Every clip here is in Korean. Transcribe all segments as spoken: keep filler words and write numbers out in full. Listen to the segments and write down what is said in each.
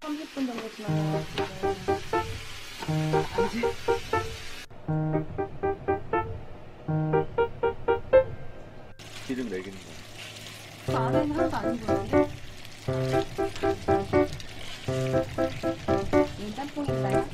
삼십 분 정도 지나면 기름 내기는 거 안에는 하나도 안 보이는데 이 짬뽕인가요?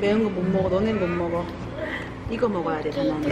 매운 거 못 먹어. 너네는 못 먹어. 이거 먹어야 돼. 나는.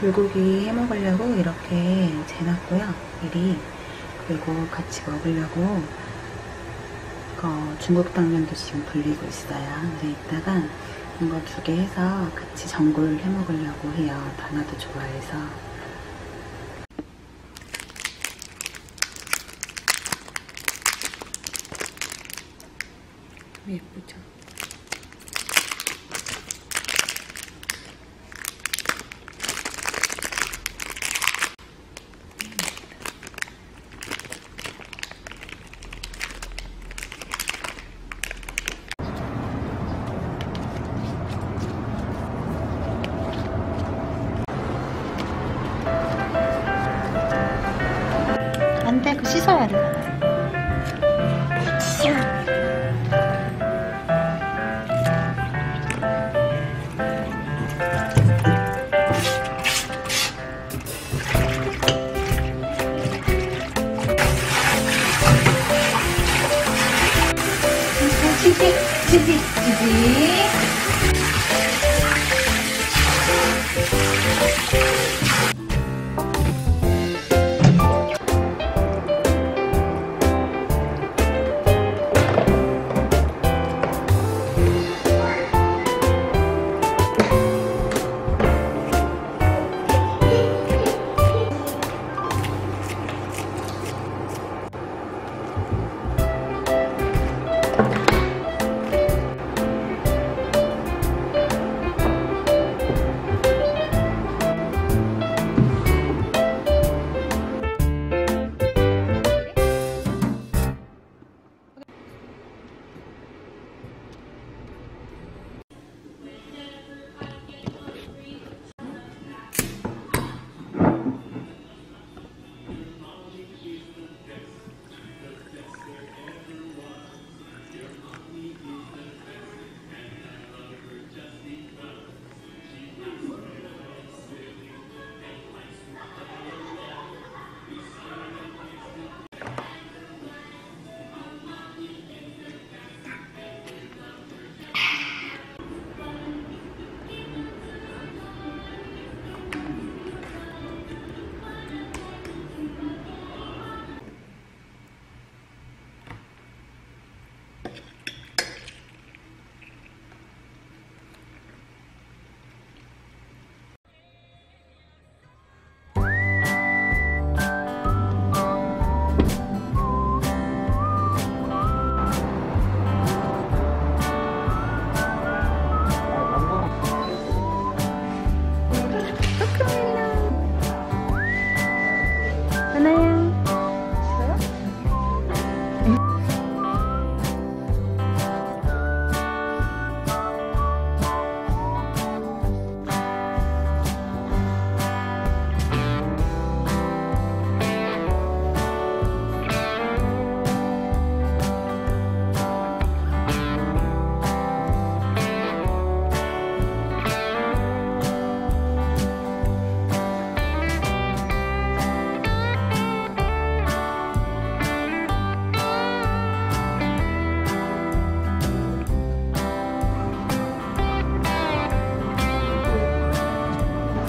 불고기 해먹으려고 이렇게 재놨고요. 미리. 그리고 같이 먹으려고 어, 중국 당면도 지금 불리고 있어요. 근데 이따가 이거 두 개 해서 같이 전골 해 먹으려고 해요. 다나도 좋아해서. 예쁘죠? 씻어야 되잖아요. 치지, 치지, 치지.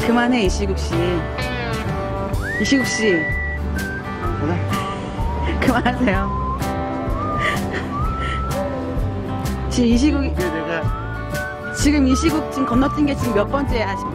그만해 이시국 씨. 이시국 씨. 그래? 그만하세요. 지금 이시국이 내가 지금 이시국 지금 건너뛴 게 지금 몇 번째야? 아직.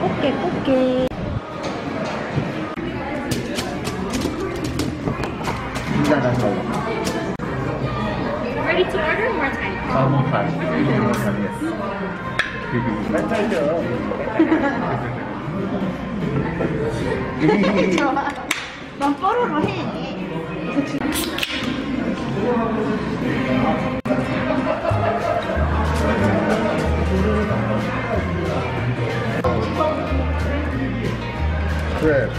꽃게 꽃게 Ready to order more time? 아, more time. More time, yes. 맨날 좋아. 넌 뽀로로 해. 그래.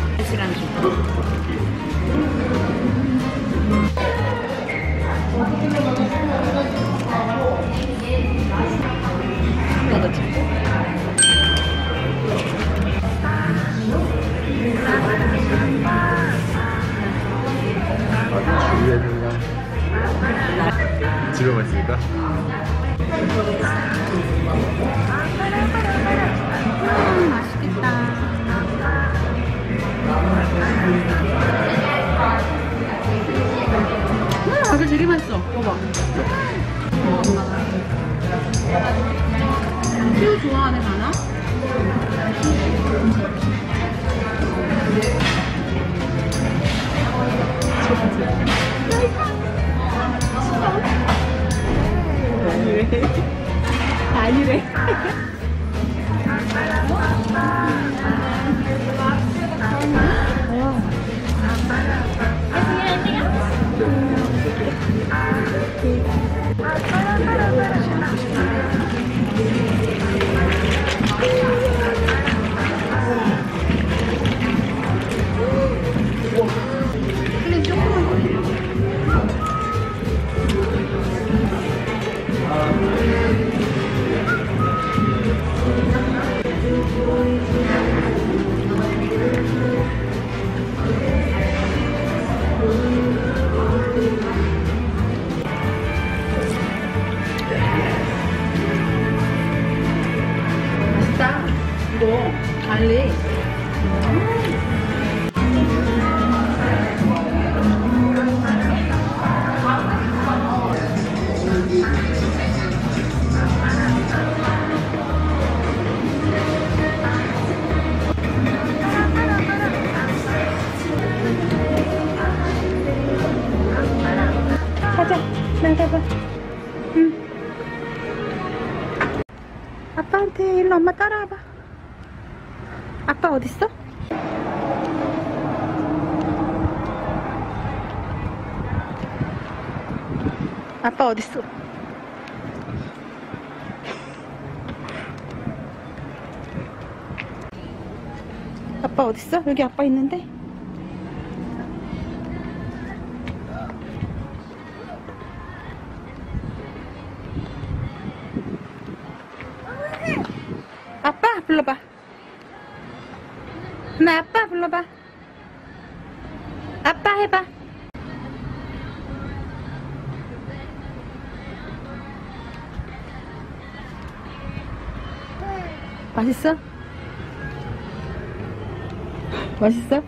새우 좋아하네, 다나? 아니래. 아니래. 알레. 가자, 나가봐. 응. 아빠한테 일로 엄마 따라와봐. 아빠 어딨어? 아빠 어딨어? 아빠 어딨어? 여기 아빠 있는데? 아빠 불러봐. 나 아빠 불러봐. 아빠 해봐. 맛있어? 맛있어?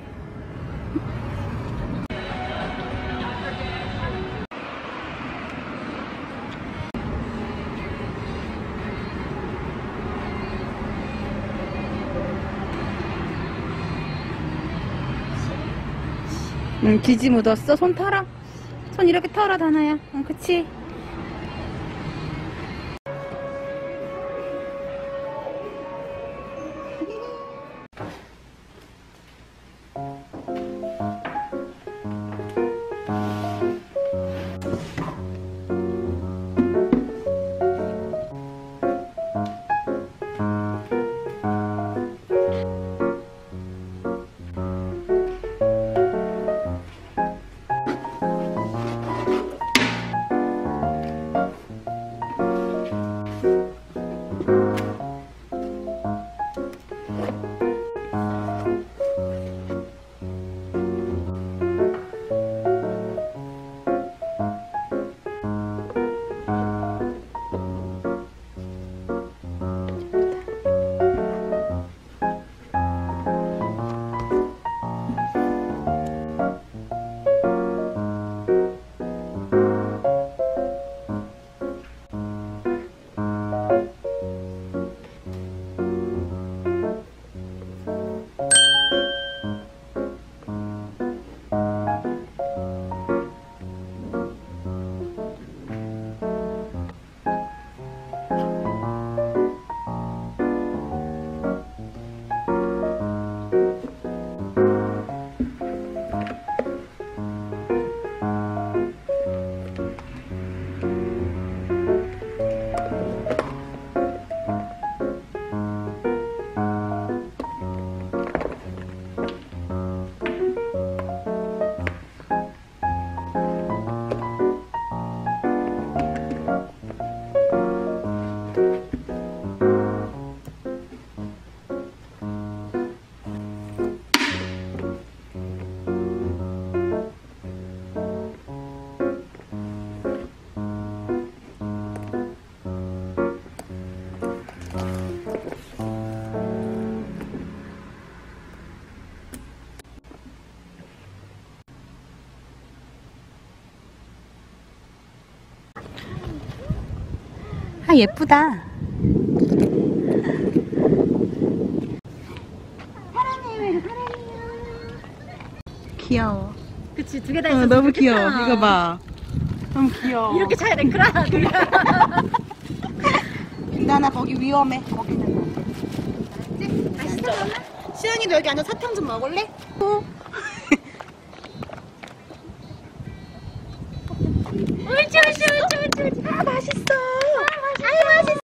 응, 기지 묻었어? 손 털어? 손 이렇게 털어, 다나야. 응, 그치? 아, 예쁘다. 귀여워. 그치, 두 개 다 있어서. 어, 너무 좋겠다. 귀여워. 이거 봐. 너무 귀여워. 이렇게 잘 랭크라. 민다나 거기 위험해. 거기는. 알았지? 맛있어? 수연이 너 여기 앉아 사탕 좀 먹을래? 어. 옳지 옳지 옳지 옳지 옳지. 아, 맛있어.